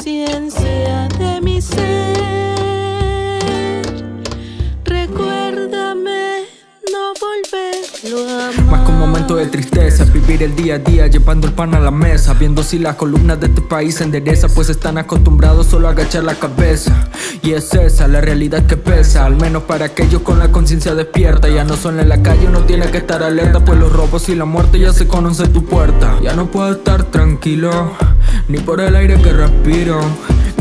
conciencia de mi ser. Recuérdame no volverlo a amar. Más que un momento de tristeza, vivir el día a día llevando el pan a la mesa, viendo si las columnas de este país se enderezan, pues están acostumbrados solo a agachar la cabeza. Y es esa la realidad que pesa, al menos para aquellos con la conciencia despierta. Ya no son en la calle, uno tiene que estar alerta, pues los robos y la muerte ya se conocen en tu puerta. Ya no puedo estar tranquilo, ni por el aire que respiro.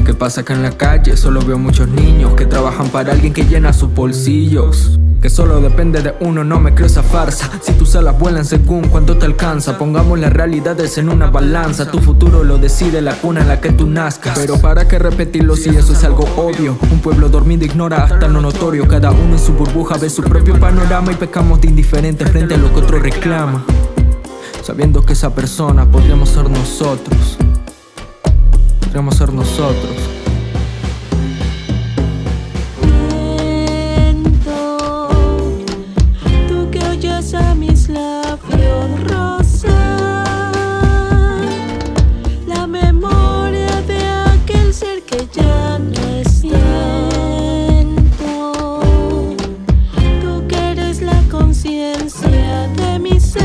¿Qué pasa que en la calle solo veo muchos niños que trabajan para alguien que llena sus bolsillos? Que solo depende de uno, no me creo esa farsa. Si tus alas vuelan según cuánto te alcanza, pongamos las realidades en una balanza. Tu futuro lo decide la cuna en la que tú nazcas. Pero para qué repetirlo si eso es algo obvio. Un pueblo dormido ignora hasta lo notorio. Cada uno en su burbuja ve su propio panorama y pecamos de indiferente frente a lo que otro reclama, sabiendo que esa persona podríamos ser nosotros. Podríamos ser nosotros. A mis labios rozar la memoria de aquel ser que ya no siento. Tú que eres la conciencia de mi ser,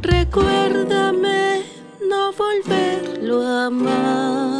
recuérdame no volverlo a amar.